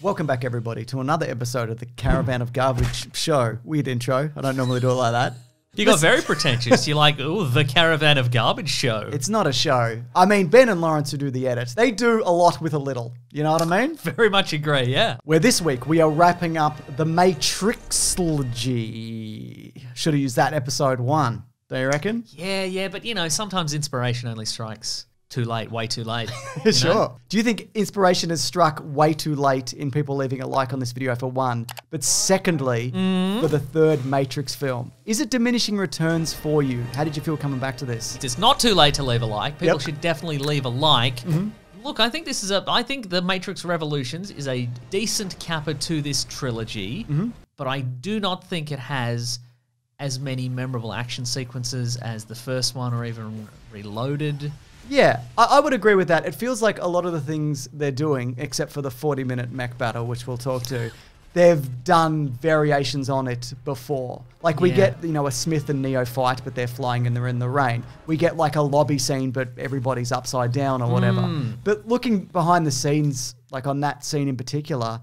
Welcome back, everybody, to another episode of the Caravan of Garbage show. Weird intro. I don't normally do it like that. You got very pretentious. You're like, ooh, the Caravan of Garbage show. It's not a show. I mean, Ben and Lawrence, who do the edit, they do a lot with a little. You know what I mean? Very much agree, yeah. Where this week we are wrapping up the Matrixology. Should have used that episode 1, do you reckon? Yeah, but you know, sometimes inspiration only strikes too late, way too late. Sure. Know? Do you think inspiration has struck way too late in people leaving a like on this video for one, but secondly, for the third Matrix film? Is it diminishing returns for you? How did you feel coming back to this? It is not too late to leave a like. People should definitely leave a like. Look, I think this is I think The Matrix Revolutions is a decent capper to this trilogy, but I do not think it has as many memorable action sequences as the first one or even Reloaded. Yeah, I would agree with that. It feels like a lot of the things they're doing, except for the 40-minute mech battle, which we'll talk to, they've done variations on it before. Like we get, you know, a Smith and Neo fight, but they're flying and they're in the rain. We get like a lobby scene, but everybody's upside down or whatever. But looking behind the scenes, like on that scene in particular,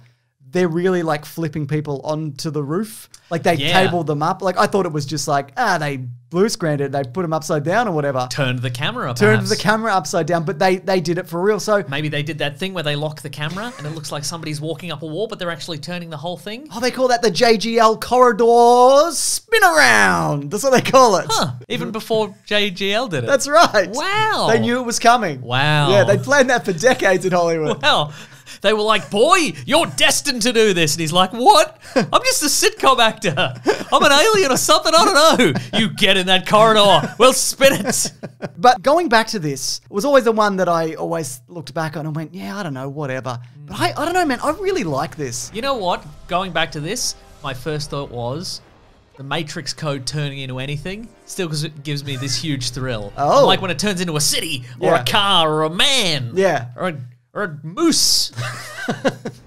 they're really like flipping people onto the roof. Like they tabled them up. Like I thought it was just like, they blue screened it, they put them upside down or whatever. Turned the camera up. Turned the camera upside down, but they did it for real. So maybe they did that thing where they lock the camera and it looks like somebody's walking up a wall, but they're actually turning the whole thing. Oh, they call that the JGL corridor spin around. That's what they call it. Huh. Even before JGL did it. That's right. Wow. They knew it was coming. Wow. Yeah, they planned that for decades in Hollywood. Wow. They were like, boy, you're destined to do this. And he's like, what? I'm just a sitcom actor. I'm an alien or something. I don't know. You get in that corridor. We'll spin it. But going back to this, it was always the one that I always looked back on and went, yeah, I don't know, whatever. But I don't know, man. I really like this. You know what? Going back to this, my first thought was the Matrix code turning into anything still gives me this huge thrill. Oh. Like when it turns into a city or a car or a man. Yeah. Or a moose.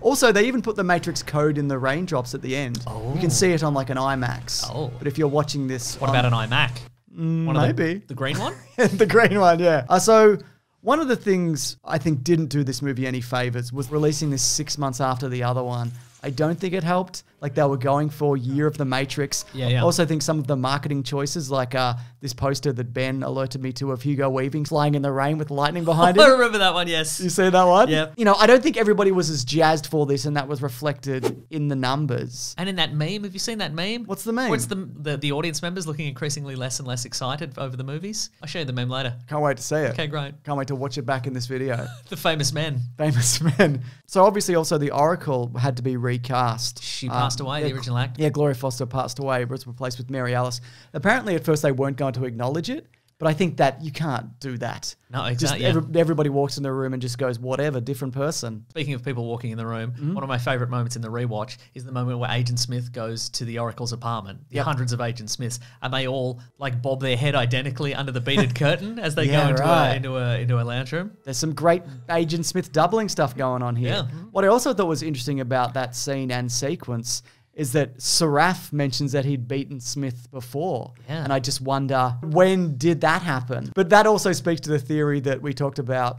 Also, they even put the Matrix code in the raindrops at the end. Oh. You can see it on like an IMAX. Oh. But if you're watching this... What about an iMac? Maybe. The green one? The green one, yeah. So one of the things I think didn't do this movie any favors was releasing this 6 months after the other one. I don't think it helped. Like they were going for Year of the Matrix. Yeah. I also think some of the marketing choices, like this poster that Ben alerted me to of Hugo Weaving flying in the rain with lightning behind him. I remember that one, yes. You see that one? Yeah. You know, I don't think everybody was as jazzed for this, and that was reflected in the numbers. And in that meme, have you seen that meme? What's the meme? What's the audience members looking increasingly less and less excited over the movies? I'll show you the meme later. Can't wait to see it. Okay, great. Can't wait to watch it back in this video. The famous men. Famous men. So obviously also the Oracle had to be recast. She passed away, the original actor. Yeah, Gloria Foster passed away, was replaced with Mary Alice. Apparently at first they weren't going to acknowledge it, but I think that you can't do that. No, exactly. Just everybody walks in the room and just goes, whatever, different person. Speaking of people walking in the room, one of my favourite moments in the rewatch is the moment where Agent Smith goes to the Oracle's apartment, the hundreds of Agent Smiths, and they all like bob their head identically under the beaded curtain as they go into a lounge room. There's some great Agent Smith doubling stuff going on here. Yeah. What I also thought was interesting about that scene and sequence is that Seraph mentions that he'd beaten Smith before. Yeah. And I just wonder, when did that happen? But that also speaks to the theory that we talked about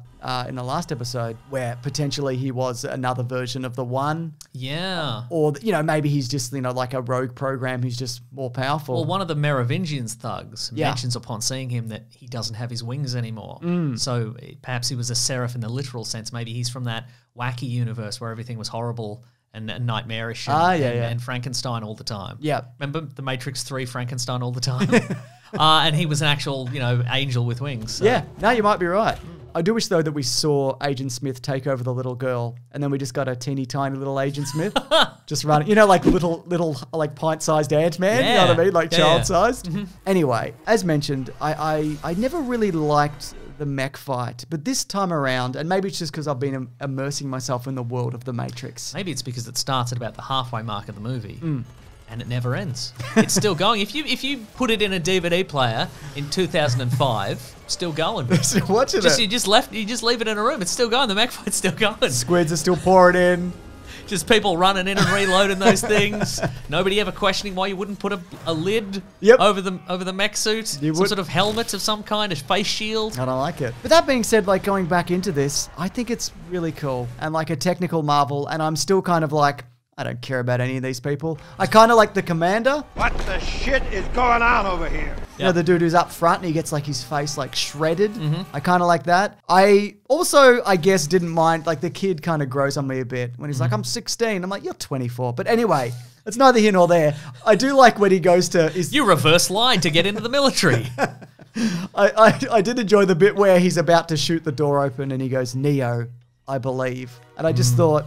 in the last episode, where potentially he was another version of the One. Yeah. Or, you know, maybe he's just, you know, like a rogue program who's just more powerful. Well, one of the Merovingian thugs mentions upon seeing him that he doesn't have his wings anymore. So perhaps he was a seraph in the literal sense. Maybe he's from that wacky universe where everything was horrible and nightmarish and Frankenstein all the time. Yeah. Remember The Matrix 3 Frankenstein all the time? And he was an actual, you know, angel with wings. So. Yeah. No, you might be right. I do wish, though, that we saw Agent Smith take over the little girl, and then we just got a teeny tiny little Agent Smith just running, you know, like little like pint-sized Ant-Man, you know what I mean? Like child-sized. Anyway, as mentioned, I never really liked the mech fight, but this time around, and maybe it's just because I've been immersing myself in the world of The Matrix. Maybe it's because it starts at about the halfway mark of the movie. And it never ends. It's still going. If you put it in a DVD player in 2005, still going. Still watching it. You just leave it in a room. It's still going. The mech fight's still going. Squids are still pouring in. Just people running in and reloading those things. Nobody ever questioning why you wouldn't put a lid over the mech suit. You some would. Sort of helmet of some kind, a face shield. I don't like it. But that being said, like going back into this, I think it's really cool and like a technical marvel. And I'm still kind of like, I don't care about any of these people. I kind of like the commander. What the shit is going on over here? You know, the dude who's up front and he gets like his face like shredded. I kind of like that. I also, I guess, didn't mind, like the kid kind of grows on me a bit when he's like, I'm 16. I'm like, you're 24. But anyway, it's neither here nor there. I do like when he goes to... You reverse line to get into the military. I did enjoy the bit where he's about to shoot the door open and he goes, Neo, I believe. And I just thought...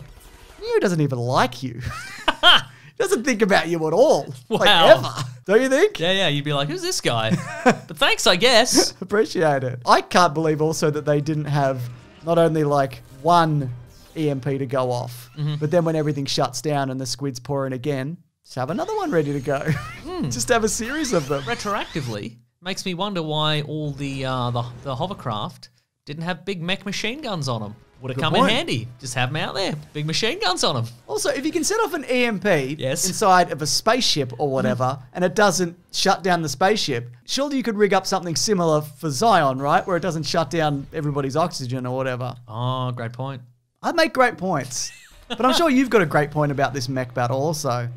Neo doesn't even like you. He doesn't think about you at all. Wow. Like ever. Don't you think? Yeah, yeah. You'd be like, who's this guy? But thanks, I guess. Appreciate it. I can't believe also that they didn't have not only like one EMP to go off, but then when everything shuts down and the squids pour in again, just have another one ready to go. Just have a series of them. Retroactively, makes me wonder why all the hovercraft didn't have big mech machine guns on them. Would have come in handy. Just have them out there. Big machine guns on them. Also, if you can set off an EMP inside of a spaceship or whatever, and it doesn't shut down the spaceship, surely you could rig up something similar for Zion, right? Where it doesn't shut down everybody's oxygen or whatever. Oh, great point. I make great points. But I'm sure you've got a great point about this mech battle also.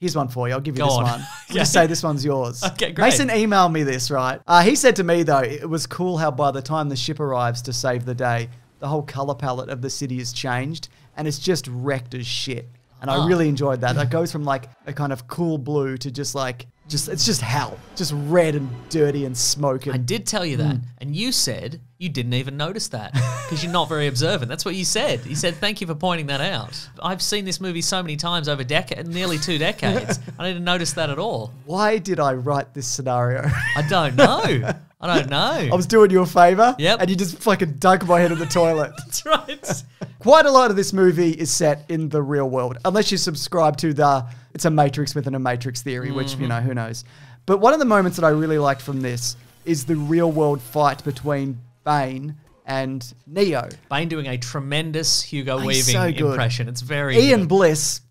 Here's one for you. I'll give you this one. Okay. Just say this one's yours. Okay, great. Mason emailed me this, right? He said to me, though, it was cool how by the time the ship arrives to save the day, the whole color palette of the city has changed and it's just wrecked as shit. And I really enjoyed that. That goes from like a kind of cool blue to just like, it's just hell. Just red and dirty and smoke. And I did tell you that. And you said you didn't even notice that because you're not very observant. That's what you said. You said, thank you for pointing that out. I've seen this movie so many times over nearly 2 decades. I didn't notice that at all. Why did I write this scenario? I don't know. I don't know. I was doing you a favor. Yep. And you just fucking dug my head in the toilet. That's right. Quite a lot of this movie is set in the real world, unless you subscribe to the, it's a Matrix within a Matrix theory, which, you know, who knows. But one of the moments that I really liked from this is the real world fight between Bane and Neo. Bane doing a tremendous Hugo Weaving impression. It's very Ian Bliss.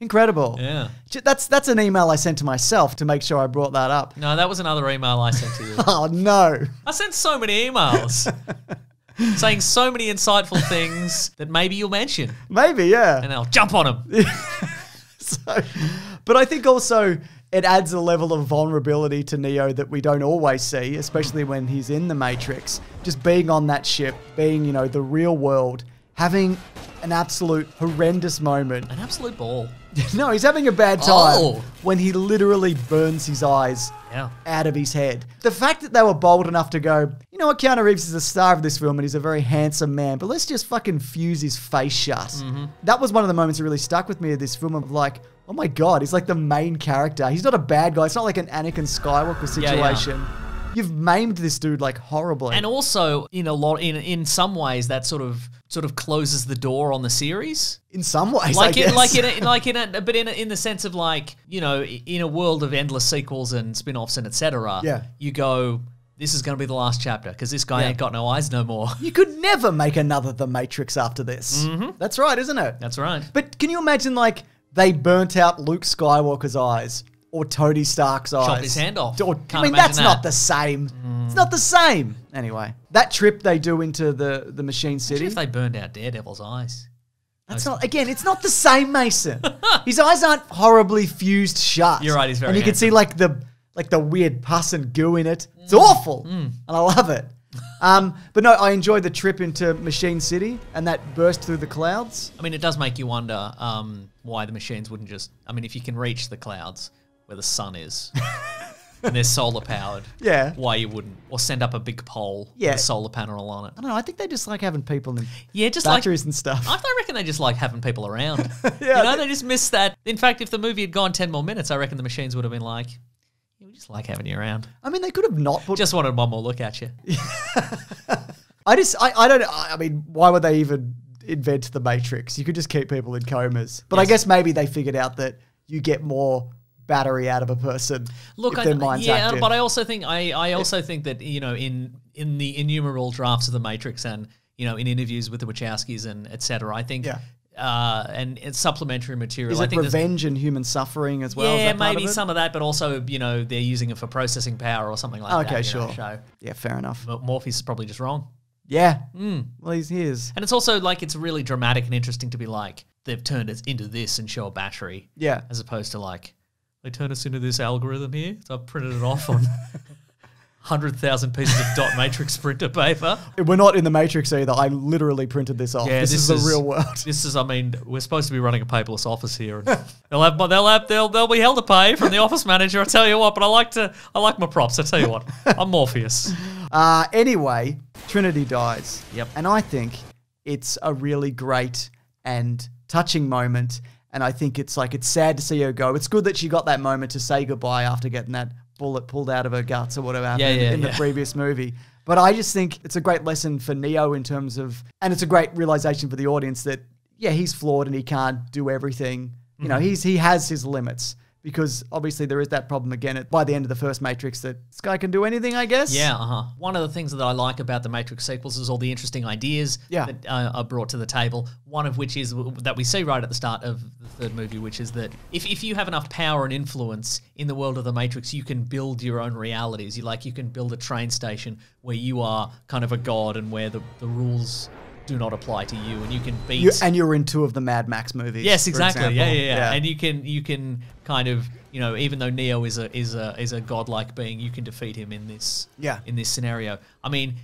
Incredible. Yeah. That's an email I sent to myself to make sure I brought that up. No, that was another email I sent to you. Oh, no. I sent so many emails saying so many insightful things that maybe you'll mention. Maybe, yeah. And I'll jump on them. But I think also it adds a level of vulnerability to Neo that we don't always see, especially when he's in the Matrix. Just being on that ship, being, you know, the real world, having an absolute horrendous moment. An absolute ball. No, he's having a bad time when he literally burns his eyes out of his head. The fact that they were bold enough to go, you know what, Keanu Reeves is the star of this film and he's a very handsome man, but let's just fucking fuse his face shut. That was one of the moments that really stuck with me of this film of like, oh my God, he's like the main character. He's not a bad guy. It's not like an Anakin Skywalker situation. You've maimed this dude like horribly. And also in some ways that sort of closes the door on the series. In some ways, like I guess. But in the sense of like, you know, in a world of endless sequels and spin-offs and etc. Yeah. You go, this is going to be the last chapter because this guy ain't got no eyes no more. You could never make another The Matrix after this. That's right, isn't it? That's right. But can you imagine like they burnt out Luke Skywalker's eyes? Or Tony Stark's eyes. Chop his hand off. I mean, that's not the same. It's not the same. Anyway, that trip they do into the Machine City. If they burned out Daredevil's eyes. That's not, again, it's not the same, Mason. His eyes aren't horribly fused shut. You're right, he's very handsome. And you can see like the weird pus and goo in it. It's awful. And I love it. But no, I enjoyed the trip into Machine City and that burst through the clouds. I mean, it does make you wonder why the machines wouldn't just, I mean, if you can reach the clouds, where the sun is, and they're solar powered. Yeah. Why you wouldn't? Or send up a big pole with a solar panel on it. I don't know. I think they just like having people in just batteries and stuff. I reckon they just like having people around. You know, they just miss that. In fact, if the movie had gone 10 more minutes, I reckon the machines would have been like, yeah, we just like having you around. I mean, they could have not put... Just wanted one more look at you. I don't... I mean, why would they even invent the Matrix? You could just keep people in comas. But I guess maybe they figured out that you get more... battery out of a person. Look, if their mind's active. But I also think that, you know, in the innumerable drafts of the Matrix and you know, in interviews with the Wachowskis and et cetera. I think, and it's supplementary material. Is it revenge and human suffering as well? Yeah, maybe some of that, but also, you know, they're using it for processing power or something like that. Okay, sure. So, yeah, fair enough. But Morpheus is probably just wrong. Yeah. Mm. Well, he's his. And it's also like, it's really dramatic and interesting to be like, they've turned us into this and show a battery. Yeah. As opposed to like, they turned us into this algorithm here. So I printed it off on 100,000 pieces of dot matrix printer paper. We're not in the Matrix either. I literally printed this off. Yeah, this is the real world. This is, I mean, we're supposed to be running a paperless office here. And they'll be held to pay from the office manager. I tell you what, but I like my props. I tell you what, I'm Morpheus. Anyway, Trinity dies. Yep. And I think it's a really great and touching moment. And I think it's like, it's sad to see her go. It's good that she got that moment to say goodbye after getting that bullet pulled out of her guts or whatever happened in the previous movie. But I just think it's a great lesson for Neo in terms of, and it's a great realization for the audience that, yeah, he's flawed and he can't do everything. You know, he has his limits, because obviously there is that problem again by the end of the first Matrix that this guy can do anything, I guess. Yeah, One of the things that I like about the Matrix sequels is all the interesting ideas that are brought to the table, one of which is that we see right at the start of the third movie, which is that if you have enough power and influence in the world of the Matrix, you can build your own realities. You can build a train station where you are kind of a god and where the rules do not apply to you, and you can beat... You're in two of the Mad Max movies. Yes, exactly. Yeah. And you can kind of, you know, even though Neo is a godlike being, you can defeat him in this in this scenario. I mean,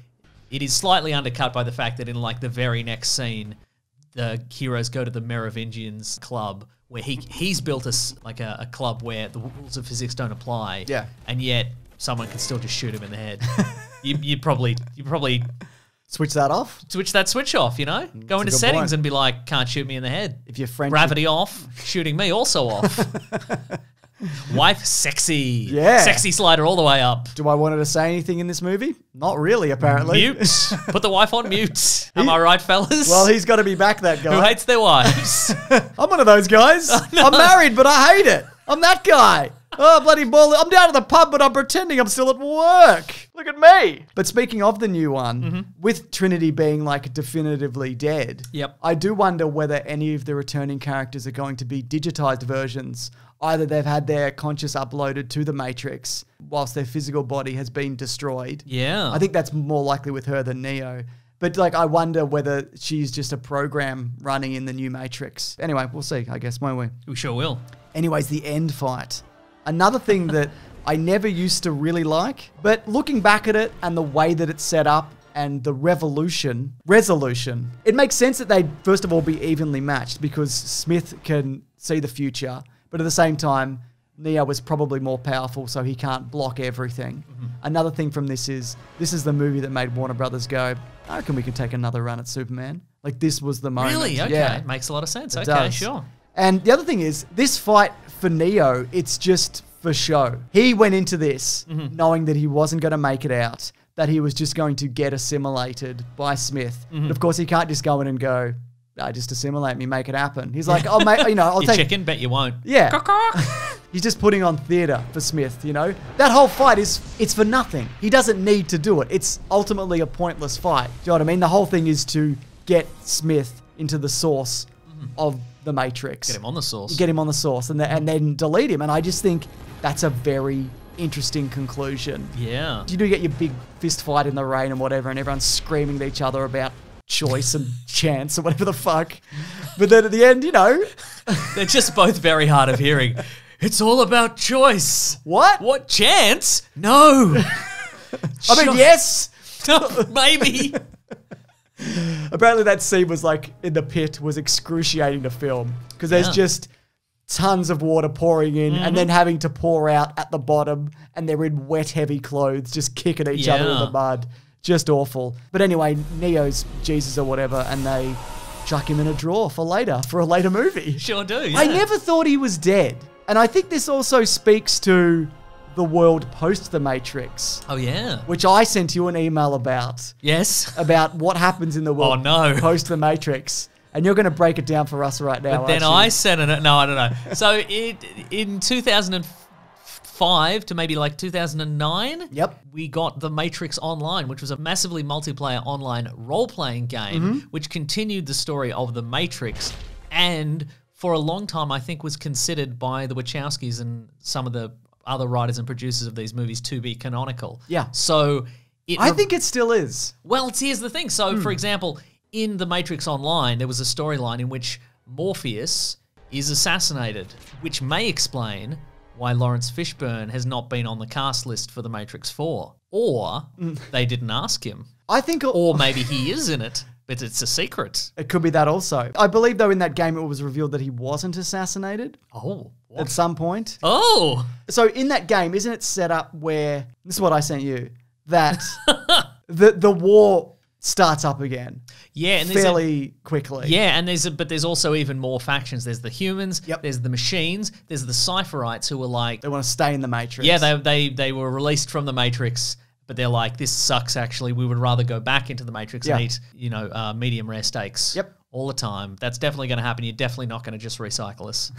it is slightly undercut by the fact that in like the very next scene, the heroes go to the Merovingian's club where he's built a club where the rules of physics don't apply. Yeah. And yet someone can still just shoot him in the head. you probably switch that off? Switch that switch off, you know? Go into settings and be like, can't shoot me in the head. If your friend... Gravity off, shooting me also off. Wife, sexy. Yeah. Sexy slider all the way up. Do I want her to say anything in this movie? Not really, apparently. Mute. Put the wife on mute. Am I right, fellas? Well, he's got to be back, that guy. Who hates their wives. I'm one of those guys. Oh, no. I'm married, but I hate it. I'm that guy. Oh, bloody ball. I'm down at the pub, but I'm pretending I'm still at work. Look at me. But speaking of the new one, with Trinity being like definitively dead, I do wonder whether any of the returning characters are going to be digitized versions. Either they've had their conscious uploaded to the Matrix whilst their physical body has been destroyed. Yeah. I think that's more likely with her than Neo. But, like, I wonder whether she's just a program running in the new Matrix. Anyway, we'll see, I guess, won't we? We sure will. Anyways, the end fight. Another thing that I never used to really like, but looking back at it and the way that it's set up and the resolution, it makes sense that they'd first of all be evenly matched because Smith can see the future, but at the same time, Neo is probably more powerful, so he can't block everything. Another thing from this is the movie that made Warner Brothers go, I reckon we could take another run at Superman. Like, this was the moment. Really? Okay. Yeah. It makes a lot of sense. It does. Sure. And the other thing is, this fight for Neo, it's just for show. He went into this knowing that he wasn't going to make it out, that he was just going to get assimilated by Smith. But of course, he can't just go in and go, just assimilate me, make it happen. He's like, oh, mate, you know, I'll take... You chicken, bet you won't. Yeah. He's just putting on theatre for Smith, you know? That whole fight it's for nothing. He doesn't need to do it. It's ultimately a pointless fight. Do you know what I mean? The whole thing is to get Smith into the source of the Matrix. Get him on the source. Get him on the source and then delete him. And I just think that's a very interesting conclusion. Yeah. You do get your big fist fight in the rain and whatever, and everyone's screaming at each other about choice and chance or whatever the fuck. But then at the end, you know. They're just both very hard of hearing. It's all about choice. What? What chance? No. I mean, yes. Maybe. Apparently that scene was like in the pit was excruciating to film because there's just tons of water pouring in and then having to pour out at the bottom and they're in wet, heavy clothes just kicking each other in the mud. Just awful. But anyway, Neo's Jesus or whatever and they chuck him in a drawer for a later movie. Sure do. Yeah. I never thought he was dead. And I think this also speaks to the world post the Matrix. Oh, yeah. Which I sent you an email about. Yes. About what happens in the world post the Matrix. And you're going to break it down for us right now, aren't you? I sent it. No, I don't know. So in 2004, 2005 to maybe like 2009, yep, we got The Matrix Online, which was a massively multiplayer online role-playing game, which continued the story of The Matrix, and for a long time I think was considered by the Wachowskis and some of the other writers and producers of these movies to be canonical. Yeah. So I think it still is. Well, here's the thing. So, for example, in The Matrix Online, there was a storyline in which Morpheus is assassinated, which may explain why Lawrence Fishburne has not been on the cast list for The Matrix 4. Or they didn't ask him. I think... Or maybe he is in it, but it's a secret. It could be that also. I believe, though, in that game it was revealed that he wasn't assassinated. Oh. What? At some point. Oh. So in that game, isn't it set up where... This is what I sent you. That the war starts up again. Yeah, and fairly quickly. Yeah, and there's also even more factions. There's the humans. Yep. There's the machines. There's the Cypherites who were like they want to stay in the Matrix. Yeah, they were released from the Matrix, but they're like this sucks. Actually, we would rather go back into the Matrix and eat medium rare steaks. Yep. All the time. That's definitely going to happen. You're definitely not going to just recycle us.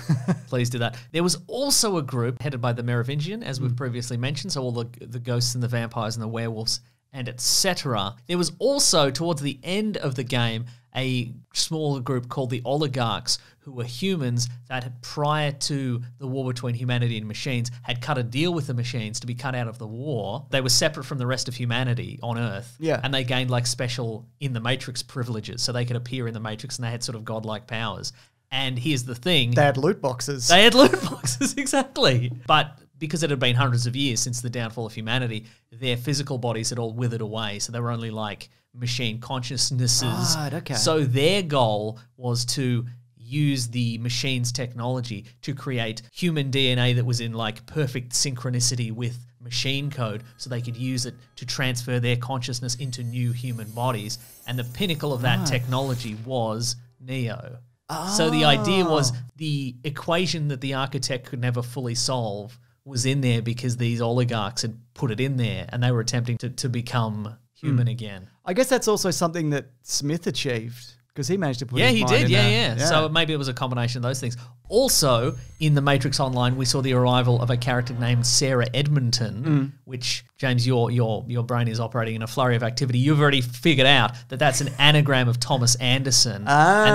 Please do that. There was also a group headed by the Merovingian, as we've previously mentioned, so all the ghosts and the vampires and the werewolves and etc. There was also, towards the end of the game, a smaller group called the Oligarchs, who were humans that had, prior to the war between humanity and machines, had cut a deal with the machines to be cut out of the war. They were separate from the rest of humanity on Earth, and they gained like special in the Matrix privileges, so they could appear in the Matrix and they had sort of godlike powers. And here's the thing: they had loot boxes. They had loot boxes, exactly. But because it had been hundreds of years since the downfall of humanity, their physical bodies had all withered away, so they were only like machine consciousnesses. Right, okay. So their goal was to use the machine's technology to create human DNA that was in like perfect synchronicity with machine code, so they could use it to transfer their consciousness into new human bodies. And the pinnacle of that technology was Neo. Oh. So the idea was the equation that the architect could never fully solve was in there because these oligarchs had put it in there, and they were attempting to become human again. I guess that's also something that Smith achieved, because he managed to put his mind in there. Yeah. So maybe it was a combination of those things. Also, in The Matrix Online, we saw the arrival of a character named Sarah Edmonton, which, James, your brain is operating in a flurry of activity. You've already figured out that that's an anagram of Thomas Anderson, and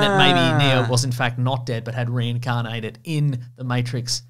that maybe Neo was in fact not dead but had reincarnated in The Matrix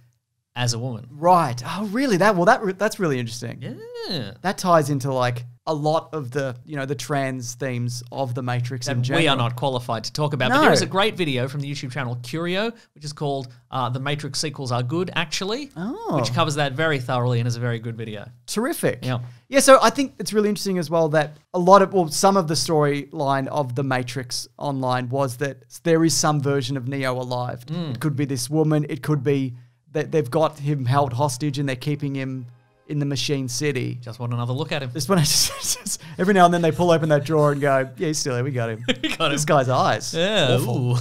as a woman. Right. Oh, really? That's really interesting. Yeah. That ties into like a lot of the, you know, the trans themes of The Matrix in general. We are not qualified to talk about. No. But there is a great video from the YouTube channel Curio, which is called The Matrix Sequels Are Good Actually, which covers that very thoroughly and is a very good video. Terrific. Yeah. Yeah, so I think it's really interesting as well that a lot of, well, some of the storyline of The Matrix Online was that there is some version of Neo alive. It could be this woman. It could be they've got him held hostage and they're keeping him in the machine city. Just want another look at him. This one, just every now and then they pull open that drawer and go, yeah, he's still here. We got him. This guy's eyes. Yeah. Awful.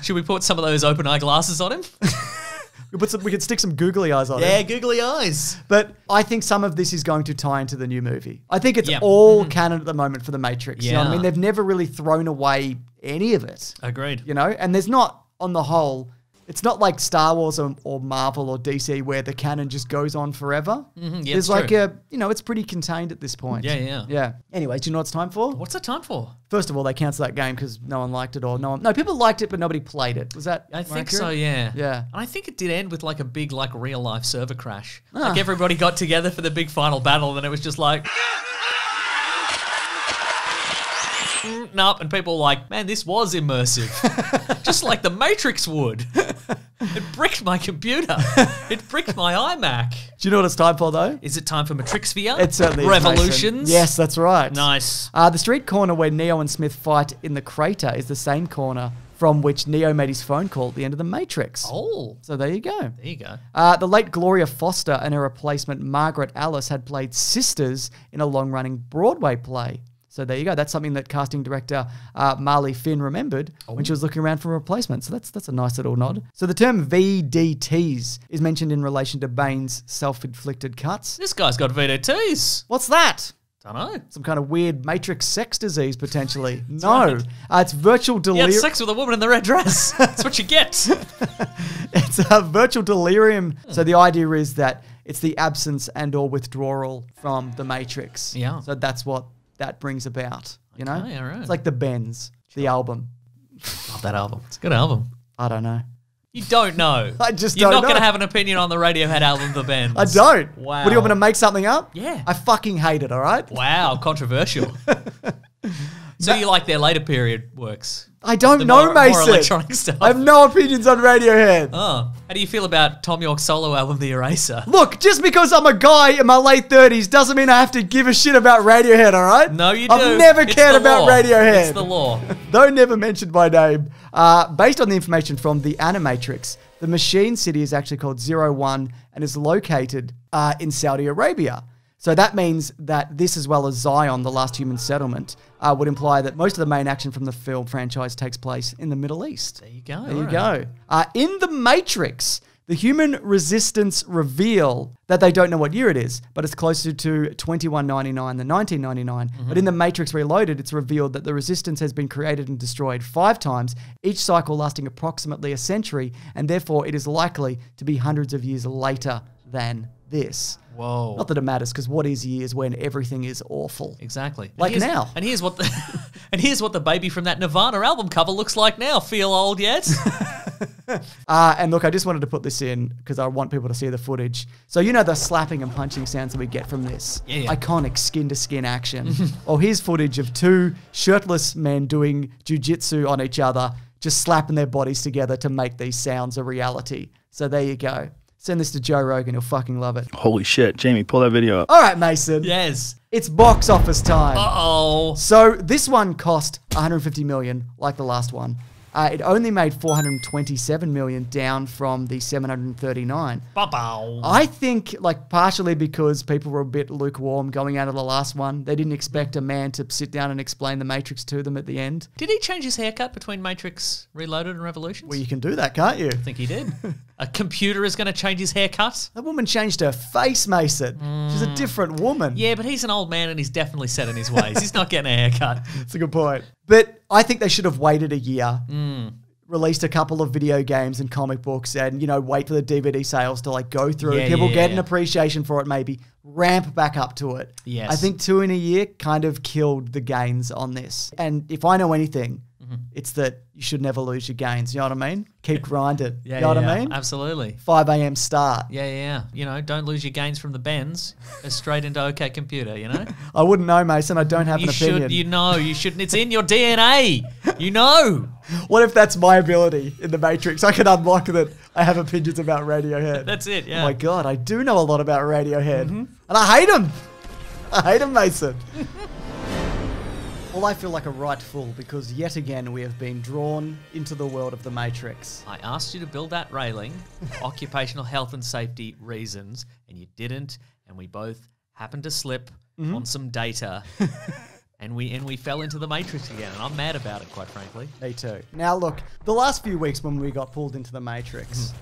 Should we put some of those open eye glasses on him? We could stick some googly eyes on him. Yeah, googly eyes. But I think some of this is going to tie into the new movie. I think it's all canon at the moment for The Matrix. Yeah. You know what I mean? They've never really thrown away any of it. Agreed. You know, and there's not, on the whole... It's not like Star Wars or Marvel or DC where the canon just goes on forever. Yeah, there's like a, you know, it's pretty contained at this point. Yeah. Anyway, do you know what it's time for? What's it time for? First of all, they canceled that game because no one liked it or no, people liked it but nobody played it. Was that accurate? I think so, yeah. Yeah. And I think it did end with like a big like real life server crash. Like everybody got together for the big final battle and it was just like... up and people were like, man, this was immersive. Just like The Matrix would. It bricked my computer. It bricked my iMac. Do you know what it's time for, though? Is it time for Matrixvia? It certainly is. Revolutions? Yes, that's right. Nice. The street corner where Neo and Smith fight in the crater is the same corner from which Neo made his phone call at the end of The Matrix. Oh. So there you go. There you go. The late Gloria Foster and her replacement Mary Alice had played sisters in a long-running Broadway play. So there you go. That's something that casting director Marley Finn remembered when she was looking around for a replacement. So that's a nice little nod. So the term VDTs is mentioned in relation to Bane's self-inflicted cuts. This guy's got VDTs. What's that? Don't know. Some kind of weird Matrix sex disease, potentially. No. It's virtual delirium. You had sex with a woman in the red dress. That's what you get. It's virtual delirium. So the idea is that it's the absence and or withdrawal from the Matrix. Yeah. So that's what that brings about, you know? Okay, all right. It's like The Bends, the album. Love that album. It's a good album. I don't know. You don't know. I just don't know. You're not going to have an opinion on the Radiohead album, The Bends. I don't. Wow. What, do you want me to make something up? Yeah. I fucking hate it, all right? Wow, controversial. So you like their later period works? I don't know, Mason. More electronic stuff. I have no opinions on Radiohead. Oh. How do you feel about Tom York's solo album, The Eraser? Look, just because I'm a guy in my late 30s doesn't mean I have to give a shit about Radiohead, all right? No, you do. I've never cared about Radiohead. It's the law. Though never mentioned by name. Based on the information from the Animatrix, the machine city is actually called 01 and is located in Saudi Arabia. So that means that this, as well as Zion, the last human settlement, would imply that most of the main action from the film franchise takes place in the Middle East. There you go. There you go. In The Matrix, the human resistance reveal that they don't know what year it is, but it's closer to 2199 than 1999. Mm-hmm. But in The Matrix Reloaded, it's revealed that the resistance has been created and destroyed 5 times, each cycle lasting approximately a century, and therefore it is likely to be hundreds of years later than this. Whoa. Not that it matters, because what is years when everything is awful? Exactly. Like now. And here's what the baby from that Nirvana album cover looks like now. Feel old yet? And look, I just wanted to put this in because I want people to see the footage. So you know the slapping and punching sounds that we get from this. Yeah, yeah. Iconic skin-to-skin action. Oh, here's footage of 2 shirtless men doing jujitsu on each other, just slapping their bodies together to make these sounds a reality. So there you go. Send this to Joe Rogan. He'll fucking love it. Holy shit. Jamie, pull that video up. All right, Mason. Yes. It's box office time. Uh-oh. So this one cost $150 million, like the last one. It only made $427 million, down from the $739 million. Ba-bow. I think, like, partially because people were a bit lukewarm going out of the last one. They didn't expect a man to sit down and explain The Matrix to them at the end. Did he change his haircut between Matrix Reloaded and Revolutions? Well, you can do that, can't you? I think he did. A computer is going to change his haircut? That woman changed her face, Mason. Mm. She's a different woman. Yeah, but he's an old man and he's definitely set in his ways. He's not getting a haircut. That's a good point. But I think they should have waited a year, released a couple of video games and comic books and, you know, wait for the DVD sales to, like, go through. Yeah, people get an appreciation for it, maybe. Ramp back up to it. Yes. I think 2 in a year kind of killed the gains on this. And if I know anything, it's that you should never lose your gains. You know what I mean? Keep grinding. You know what I mean? Absolutely. 5 a.m. start. Yeah. You know, don't lose your gains from The Bends. Straight into OK Computer, you know? I wouldn't know, Mason. I don't have an opinion. You know, you shouldn't. It's in your DNA. You know. What if that's my ability in The Matrix? I can unlock that I have opinions about Radiohead. That's it, yeah. Oh, my God. I do know a lot about Radiohead. And I hate him. I hate him, Mason. Well, I feel like a right fool because yet again we have been drawn into the world of The Matrix. I asked you to build that railing for occupational health and safety reasons, and you didn't, and we both happened to slip on some data, and we fell into The Matrix again, and I'm mad about it, quite frankly. Me too. Now, look, the last few weeks when we got pulled into The Matrix,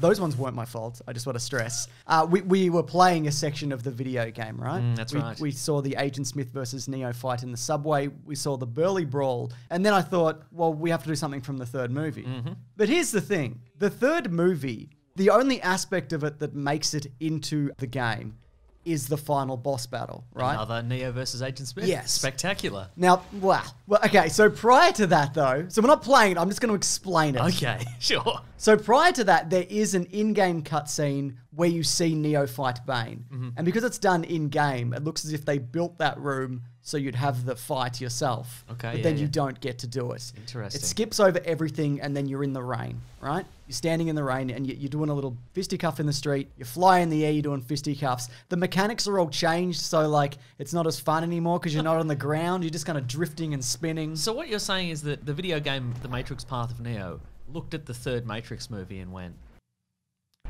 those ones weren't my fault, I just want to stress. We were playing a section of the video game, right? That's right. We saw the Agent Smith versus Neo fight in the subway. We saw the Burly Brawl. And then I thought, well, we have to do something from the third movie. But here's the thing. The third movie, the only aspect of it that makes it into the game is the final boss battle, right? Another Neo versus Agent Smith. Yes. Spectacular. Now, wow. Well, okay, so prior to that, though, so we're not playing it, I'm just going to explain it. Okay, sure. So prior to that, there is an in-game cutscene where you see Neo fight Bane. And because it's done in-game, it looks as if they built that room so you'd have the fight yourself. Okay, But then you don't get to do it. Interesting. It skips over everything and then you're in the rain, right? You're standing in the rain and you're doing a little fisticuff in the street. You fly in the air, you're doing fisticuffs. The mechanics are all changed, so, like, it's not as fun anymore because you're not on the ground. You're just kind of drifting and spinning. So what you're saying is that the video game The Matrix Path of Neo looked at the third Matrix movie and went,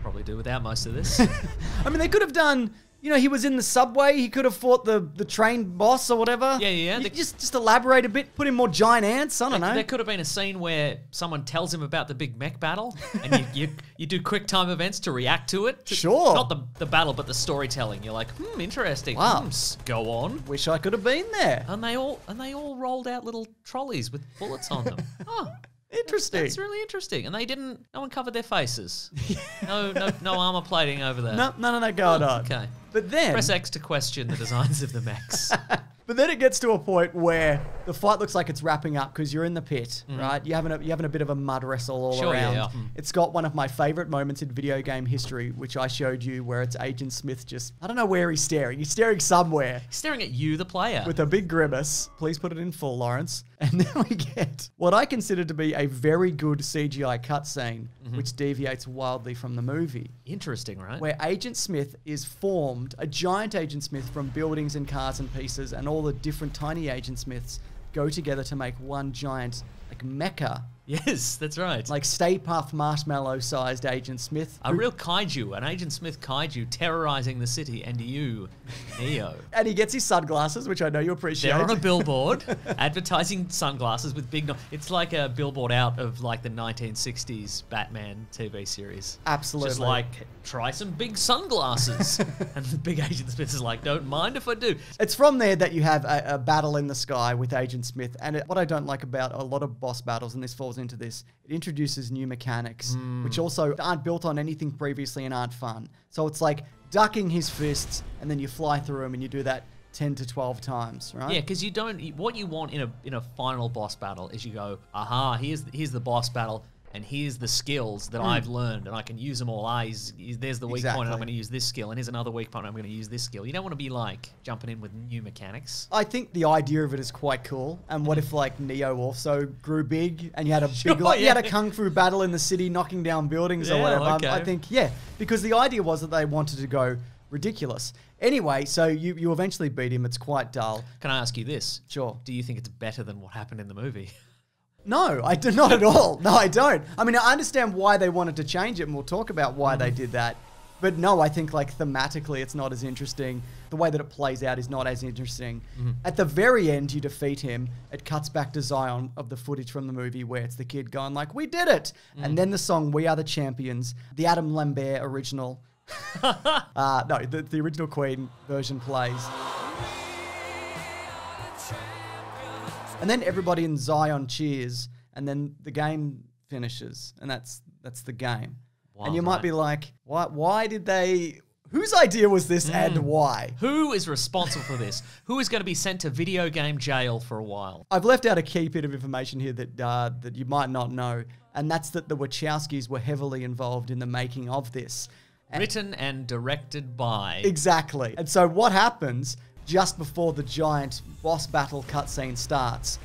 probably do without most of this. I mean, they could have done... You know, he was in the subway. He could have fought the train boss or whatever. Yeah. Just elaborate a bit. Put in more giant ants. I don't know. There could have been a scene where someone tells him about the big mech battle and you do quick time events to react to it. Sure. Not the battle, but the storytelling. You're like, interesting. Wow. Go on. Wish I could have been there. And they all rolled out little trolleys with bullets on them. Oh. Interesting. That's really interesting. And they didn't. No one covered their faces. No armor plating over there. No, none of that going on. Okay. But then press X to question the designs of the mechs. But then it gets to a point where the fight looks like it's wrapping up because you're in the pit, right? You're having a bit of a mud wrestle all around. Yeah, yeah. It's got one of my favourite moments in video game history, which I showed you, where it's Agent Smith just... I don't know where he's staring. He's staring somewhere. He's staring at you, the player. With a big grimace. Please put it in full, Lawrence. And then we get what I consider to be a very good CGI cutscene, which deviates wildly from the movie. Interesting, right? Where Agent Smith is formed, a giant Agent Smith from buildings and cars and pieces, and all the different tiny Agent Smiths go together to make one giant, like, mecha. Yes, that's right. Like Stay Puft Marshmallow-sized Agent Smith. A real kaiju, an Agent Smith kaiju terrorising the city and you, Neo. And he gets his sunglasses, which I know you appreciate. They're on a billboard advertising sunglasses with big... It's like a billboard out of like the 1960s Batman TV series. Absolutely. Just like, try some big sunglasses. And the big Agent Smith is like, don't mind if I do. It's from there that you have a battle in the sky with Agent Smith. And what I don't like about a lot of boss battles, and this falls into this, it introduces new mechanics which also aren't built on anything previously and aren't fun. So it's like ducking his fists and then you fly through him and you do that 10 to 12 times, right? Yeah, because you don't... What you want in a final boss battle is you go, aha, here's the boss battle and here's the skills that I've learned and I can use them all. There's the weak point and I'm going to use this skill, and here's another weak point and I'm going to use this skill. You don't want to be like jumping in with new mechanics. I think the idea of it is quite cool. And what if like Neo also grew big and you had a big... you had a kung fu battle in the city knocking down buildings or whatever. Okay. I think, yeah, because the idea was that they wanted to go ridiculous. Anyway, so you eventually beat him. It's quite dull. Can I ask you this? Sure. Do you think it's better than what happened in the movie? No, I do not at all. No, I don't. I mean, I understand why they wanted to change it, and we'll talk about why they did that. But no, I think like thematically it's not as interesting. The way that it plays out is not as interesting. At the very end, you defeat him. It cuts back to Zion of the footage from the movie where it's the kid going like, we did it. And then the song, We Are the Champions, the Adam Lambert original. The original Queen version plays. And then everybody in Zion cheers, and then the game finishes, and that's the game. Wild, and you might be like, why did they... Whose idea was this and why? Who is responsible for this? Who is going to be sent to video game jail for a while? I've left out a key bit of information here that you might not know, and that's that the Wachowskis were heavily involved in the making of this. Written and directed by... Exactly. And so what happens... just before the giant boss battle cutscene starts,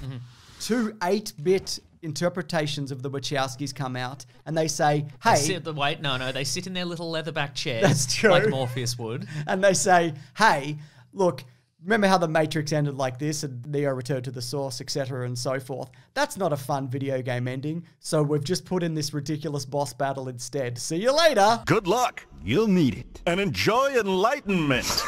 two 8-bit interpretations of the Wachowskis come out, and they say, hey... They sit in their little leatherback chairs. That's true. Like Morpheus would. And they say, hey, look, remember how The Matrix ended like this, and Neo returned to the source, etc. and so forth? That's not a fun video game ending, so we've just put in this ridiculous boss battle instead. See you later. Good luck. You'll need it. And enjoy enlightenment.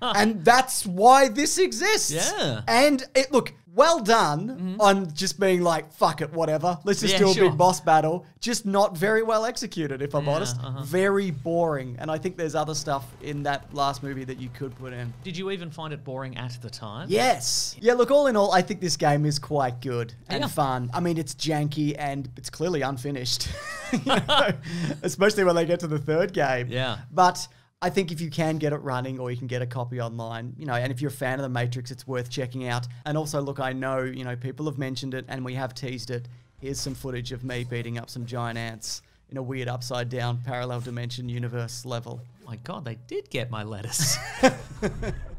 And that's why this exists. Yeah. And it... look, well done on just being like, fuck it, whatever. Let's just do a big boss battle. Just not very well executed, if I'm honest. Very boring. And I think there's other stuff in that last movie that you could put in. Did you even find it boring at the time? Yes. Yeah, look, all in all, I think this game is quite good and fun. I mean, it's janky and it's clearly unfinished. You know? Especially when they get to the third game. Yeah. But... I think if you can get it running or you can get a copy online, you know, and if you're a fan of The Matrix, it's worth checking out. And also, look, I know, you know, people have mentioned it and we have teased it. Here's some footage of me beating up some giant ants in a weird upside-down parallel dimension universe level. My God, they did get my lettuce.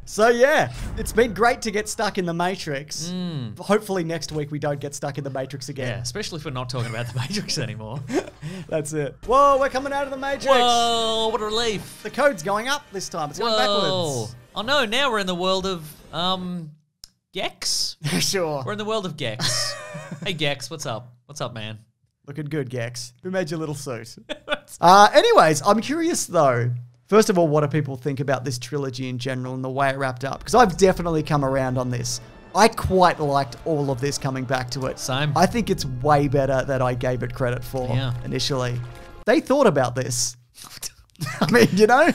So, yeah, it's been great to get stuck in The Matrix. Hopefully next week we don't get stuck in The Matrix again. Yeah, especially if we're not talking about The Matrix anymore. That's it. Whoa, we're coming out of The Matrix. Whoa, what a relief. The code's going up this time. It's going backwards. Oh, no, now we're in the world of Gex. Sure. We're in the world of Gex. Hey, Gex, what's up? What's up, man? Looking good, Gex. Who made your little suit? Anyways, I'm curious, though. First of all, what do people think about this trilogy in general and the way it wrapped up? Because I've definitely come around on this. I quite liked all of this coming back to it. Same. I think it's way better than I gave it credit for initially. They thought about this. I mean, you know?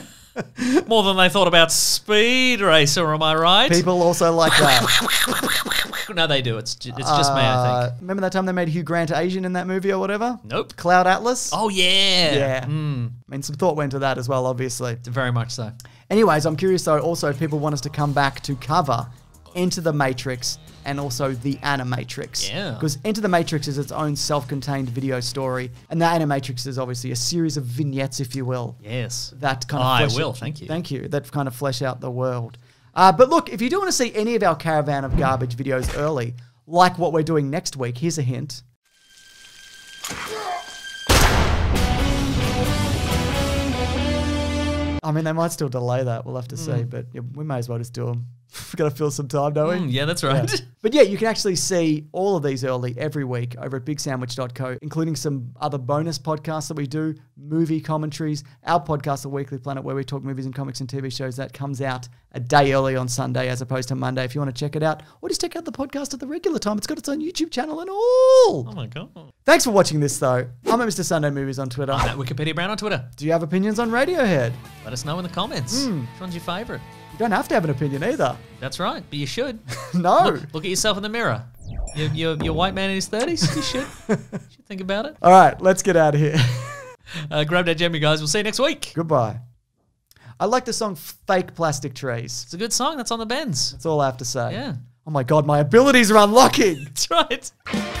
More than they thought about Speed Racer, am I right? People also like that. No, they do. It's just me, I think. Remember that time they made Hugh Grant Asian in that movie or whatever? Nope. Cloud Atlas? Oh, yeah. Yeah. Mm. I mean, some thought went to that as well, obviously. Very much so. Anyways, I'm curious, though, also if people want us to come back to cover Enter the Matrix and also the Animatrix. Yeah. Because Enter the Matrix is its own self-contained video story, and the Animatrix is obviously a series of vignettes, if you will. Yes. That kind of flesh out, thank you. Thank you. That kind of flesh out the world. But look, if you do want to see any of our Caravan of Garbage videos early, like what we're doing next week, here's a hint. I mean, they might still delay that. We'll have to see, but we may as well just do them. We've got to fill some time, don't we? Yeah, that's right. Yeah. But yeah, you can actually see all of these early every week over at bigsandwich.co, including some other bonus podcasts that we do, movie commentaries, our podcast, The Weekly Planet, where we talk movies and comics and TV shows. That comes out a day early on Sunday as opposed to Monday if you want to check it out. Or just check out the podcast at the regular time. It's got its own YouTube channel and all. Oh, my God. Thanks for watching this, though. I'm at Mr. Sunday Movies on Twitter. I'm at Wikipedia Brown on Twitter. Do you have opinions on Radiohead? Let us know in the comments. Which one's your favourite? You don't have to have an opinion either. That's right, but you should. No. Look at yourself in the mirror. You're a white man in his 30s. You should. You should think about it. All right, let's get out of here. Grab that gem, you guys. We'll see you next week. Goodbye. I like the song Fake Plastic Trees. It's a good song. That's on The Bends. That's all I have to say. Yeah. Oh, my God, my abilities are unlocking. That's right.